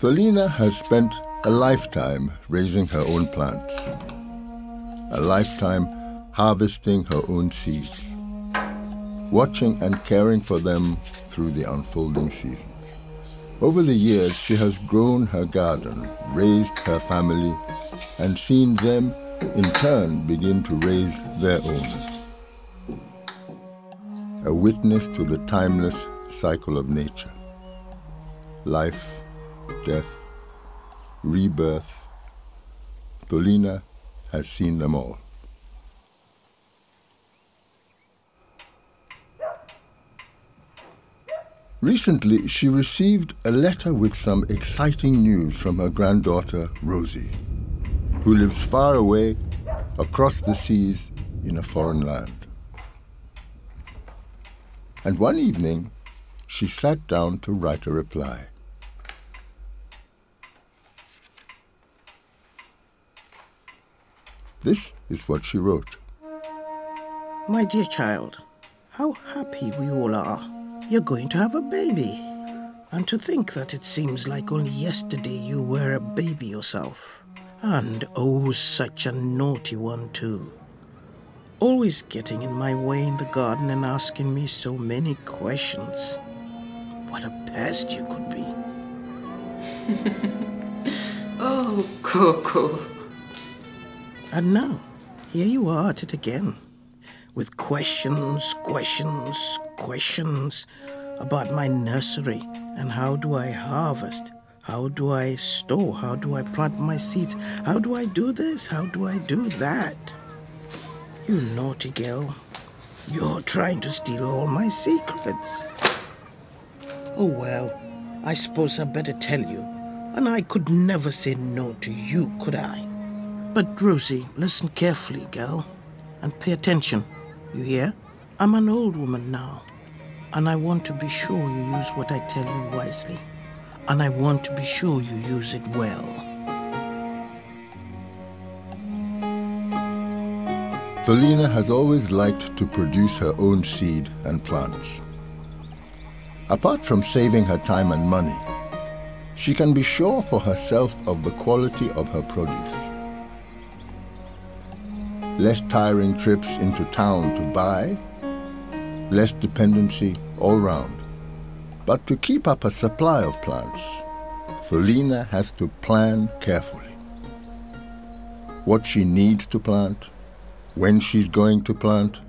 Tholina has spent a lifetime raising her own plants, a lifetime harvesting her own seeds, watching and caring for them through the unfolding seasons. Over the years, she has grown her garden, raised her family, and seen them in turn begin to raise their own. A witness to the timeless cycle of nature. Life, death, rebirth. Tholina has seen them all. Recently, she received a letter with some exciting news from her granddaughter, Rosie, who lives far away, across the seas, in a foreign land. And one evening, she sat down to write a reply. This is what she wrote. My dear child, how happy we all are. You're going to have a baby. And to think that it seems like only yesterday you were a baby yourself. And oh, such a naughty one too. Always getting in my way in the garden and asking me so many questions. What a pest you could be. Oh, Coco. And now, here you are at it again. With questions, questions, questions about my nursery and how do I harvest, how do I store, how do I plant my seeds, how do I do this, how do I do that? You naughty girl, you're trying to steal all my secrets. Oh well, I suppose I better tell you, and I could never say no to you, could I? But Rosie, listen carefully, girl, and pay attention. You hear? I'm an old woman now, and I want to be sure you use what I tell you wisely, and I want to be sure you use it well. Tholina has always liked to produce her own seed and plants. Apart from saving her time and money, she can be sure for herself of the quality of her produce. Less tiring trips into town to buy, less dependency all round. But to keep up a supply of plants, Tholina has to plan carefully. What she needs to plant, when she's going to plant,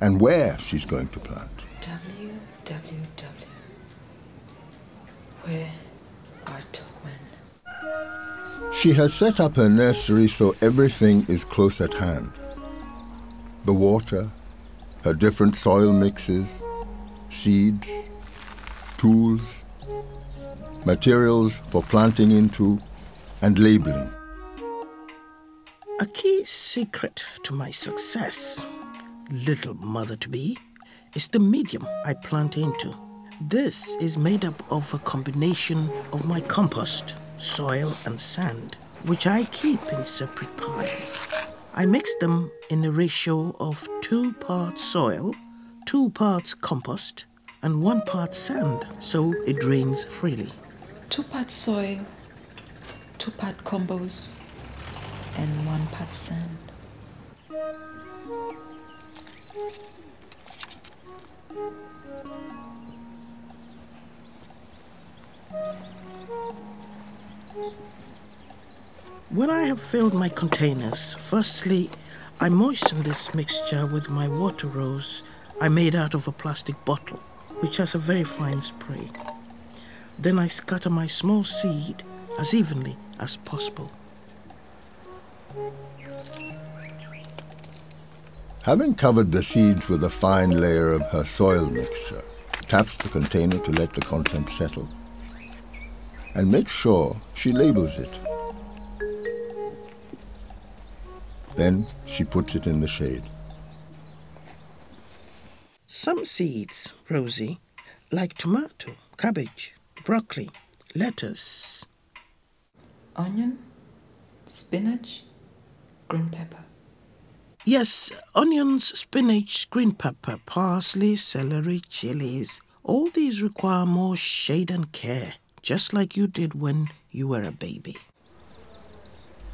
and where she's going to plant. Where, what, when? She has set up her nursery so everything is close at hand. The water, her different soil mixes, seeds, tools, materials for planting into, and labeling. A key secret to my success, little mother-to-be, is the medium I plant into. This is made up of a combination of my compost, soil and sand, which I keep in separate piles. I mix them in a ratio of 2 parts soil, 2 parts compost, and 1 part sand, so it drains freely. 2 parts soil, 2 parts compost, and 1 part sand. When I have filled my containers, firstly, I moisten this mixture with my water rose I made out of a plastic bottle, which has a very fine spray. Then I scatter my small seed as evenly as possible. Having covered the seeds with a fine layer of her soil mixture, taps the container to let the contents settle, and makes sure she labels it. Then she puts it in the shade. Some seeds, Rosie, like tomato, cabbage, broccoli, lettuce, onion, spinach, green pepper. Yes, onions, spinach, green pepper, parsley, celery, chilies. All these require more shade and care just like you did when you were a baby.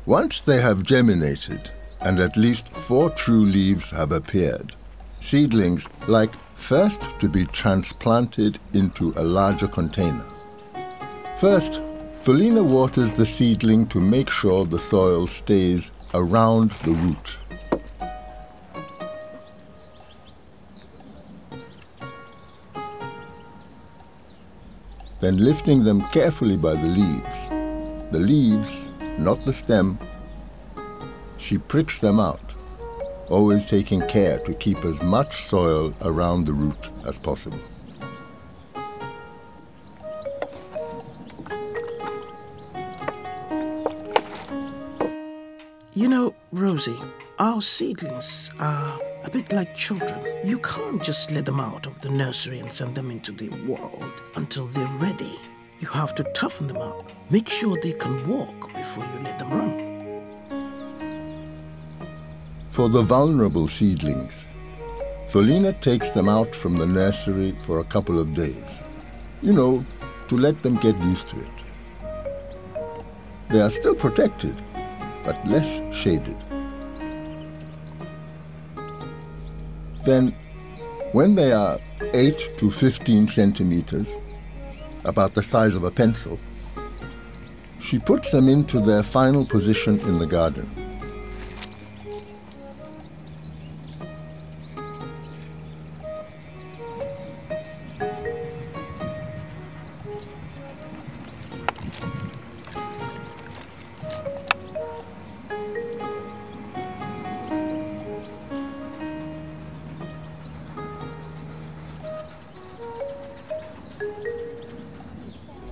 Once they have germinated and at least 4 true leaves have appeared, seedlings like first to be transplanted into a larger container. First, Tholina waters the seedling to make sure the soil stays around the root. Then lifting them carefully by the leaves, not the stem, she pricks them out, always taking care to keep as much soil around the root as possible. You know, Rosie, our seedlings are a bit like children. You can't just let them out of the nursery and send them into the world until they're ready. You have to toughen them up. Make sure they can walk before you let them run. For the vulnerable seedlings, Tholina takes them out from the nursery for a couple of days. You know, to let them get used to it. They are still protected, but less shaded. Then, when they are 8 to 15 centimeters, about the size of a pencil, she puts them into their final position in the garden.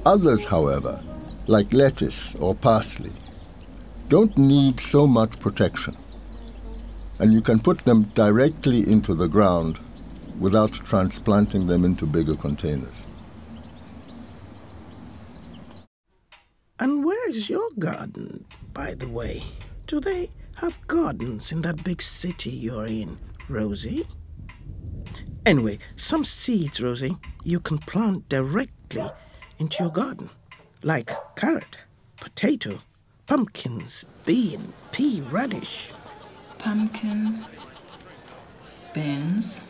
Others, however, like lettuce or parsley, don't need so much protection, and you can put them directly into the ground without transplanting them into bigger containers. And where is your garden, by the way? Do they have gardens in that big city you're in, Rosie? Anyway, some seeds, Rosie, you can plant directly into your garden, like carrot, potato, pumpkins, bean, pea, radish. Pumpkin, beans,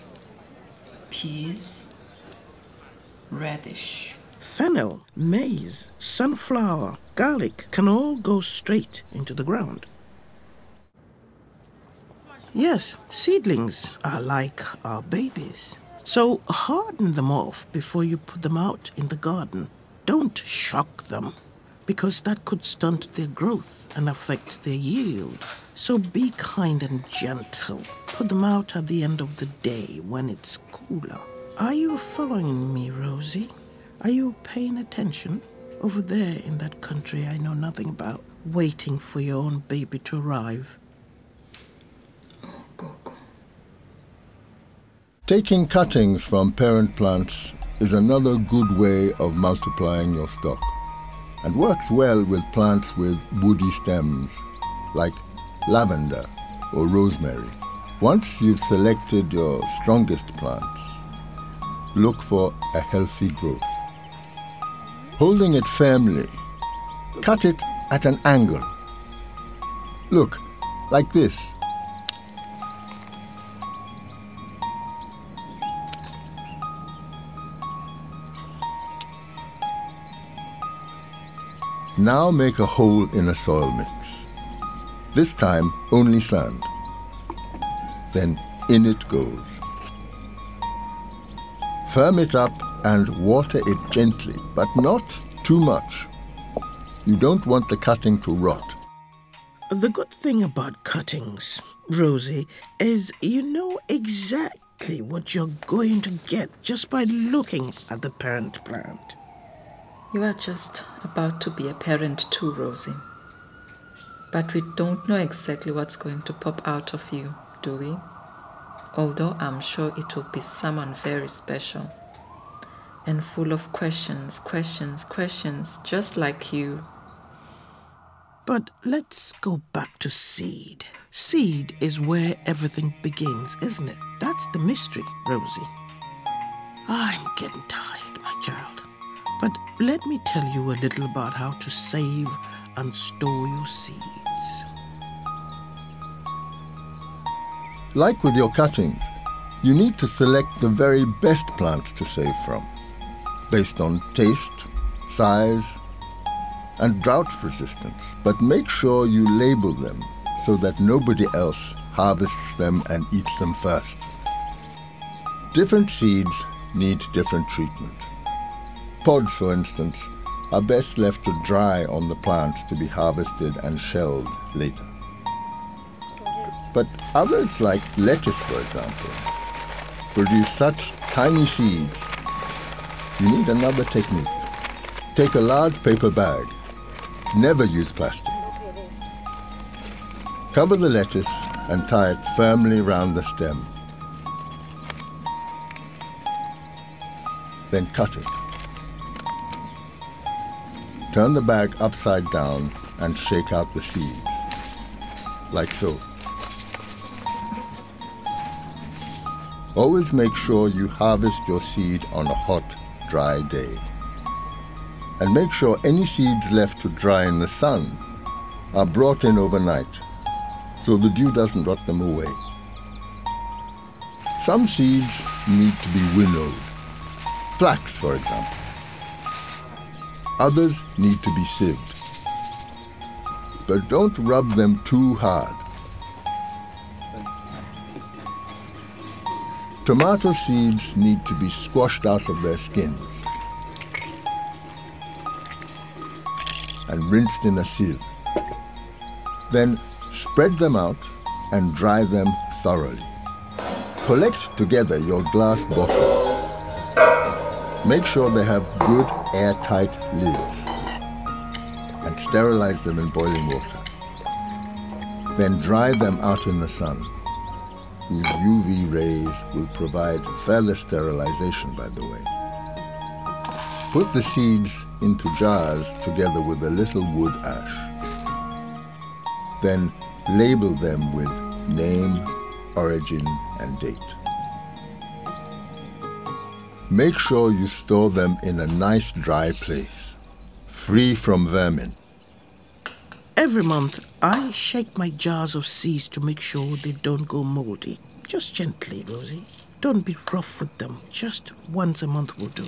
peas, radish. Fennel, maize, sunflower, garlic can all go straight into the ground. Yes, seedlings are like our babies. So harden them off before you put them out in the garden. Don't shock them, because that could stunt their growth and affect their yield. So be kind and gentle. Put them out at the end of the day when it's cooler. Are you following me, Rosie? Are you paying attention? Over there in that country I know nothing about, waiting for your own baby to arrive. Oh, Coco. Taking cuttings from parent plants is another good way of multiplying your stock, and works well with plants with woody stems, like lavender or rosemary. Once you've selected your strongest plants, look for a healthy growth. Holding it firmly, cut it at an angle. Look, like this. Now make a hole in a soil mix. This time, only sand. Then in it goes. Firm it up and water it gently, but not too much. You don't want the cutting to rot. The good thing about cuttings, Rosie, is you know exactly what you're going to get just by looking at the parent plant. You are just about to be a parent too, Rosie. But we don't know exactly what's going to pop out of you, do we? Although I'm sure it will be someone very special and full of questions, questions, questions, just like you. But let's go back to seed. Seed is where everything begins, isn't it? That's the mystery, Rosie. I'm getting tired, my child. But let me tell you a little about how to save and store your seeds. Like with your cuttings, you need to select the very best plants to save from, based on taste, size, and drought resistance. But make sure you label them so that nobody else harvests them and eats them first. Different seeds need different treatment. Pods, for instance, are best left to dry on the plants to be harvested and shelled later. But others, like lettuce, for example, produce such tiny seeds. You need another technique. Take a large paper bag. Never use plastic. Cover the lettuce and tie it firmly round the stem. Then cut it. Turn the bag upside down and shake out the seeds, like so. Always make sure you harvest your seed on a hot, dry day. And make sure any seeds left to dry in the sun are brought in overnight, so the dew doesn't rot them away. Some seeds need to be winnowed. Flax, for example. Others need to be sieved. But don't rub them too hard. Tomato seeds need to be squashed out of their skins and rinsed in a sieve. Then spread them out and dry them thoroughly. Collect together your glass bottles. Make sure they have good airtight lids and sterilize them in boiling water. Then dry them out in the sun, whose UV rays will provide further sterilization, by the way. Put the seeds into jars together with a little wood ash. Then label them with name, origin, and date. Make sure you store them in a nice dry place, free from vermin. Every month, I shake my jars of seeds to make sure they don't go moldy. Just gently, Rosie. Don't be rough with them. Just once a month will do.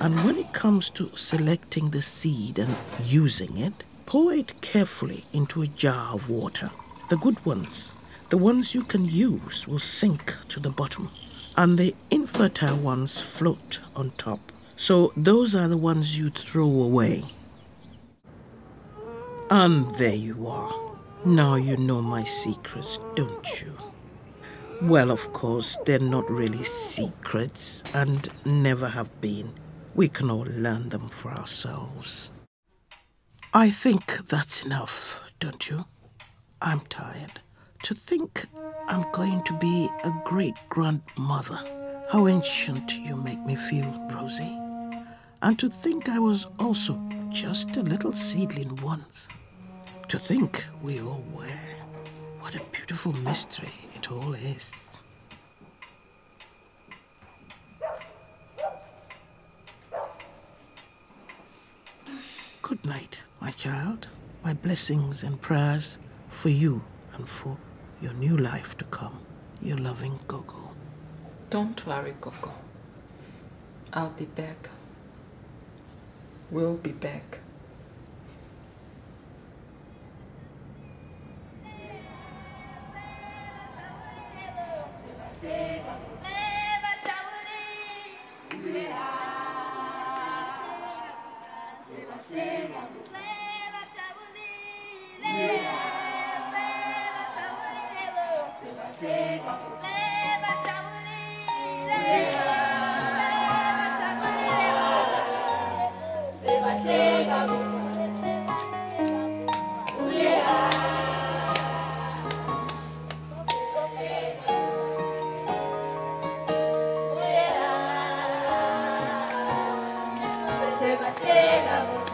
And when it comes to selecting the seed and using it, pour it carefully into a jar of water. The good ones, the ones you can use, will sink to the bottom, and the infertile ones float on top. So those are the ones you throw away. And there you are. Now you know my secrets, don't you? Well, of course, they're not really secrets and never have been. We can all learn them for ourselves. I think that's enough, don't you? I'm tired. To think I'm going to be a great-grandmother. How ancient you make me feel, Rosie. And to think I was also just a little seedling once. To think we all were. What a beautiful mystery it all is. Good night, my child. My blessings and prayers for you and for your new life to come. Your loving Coco. Don't worry, Coco. I'll be back. We'll be back. Thank you.